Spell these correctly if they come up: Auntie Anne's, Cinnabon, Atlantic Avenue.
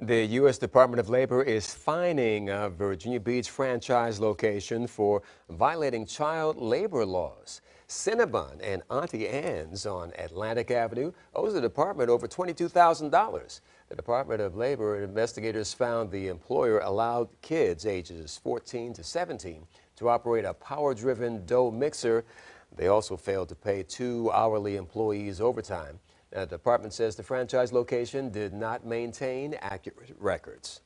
The U.S. Department of Labor is fining a Virginia Beach franchise location for violating child labor laws. Cinnabon and Auntie Anne's on Atlantic Avenue owes the department over $22,000. The Department of Labor investigators found the employer allowed kids ages 14 to 17 to operate a power-driven dough mixer. They also failed to pay two hourly employees overtime. The department says the franchise location did not maintain accurate records.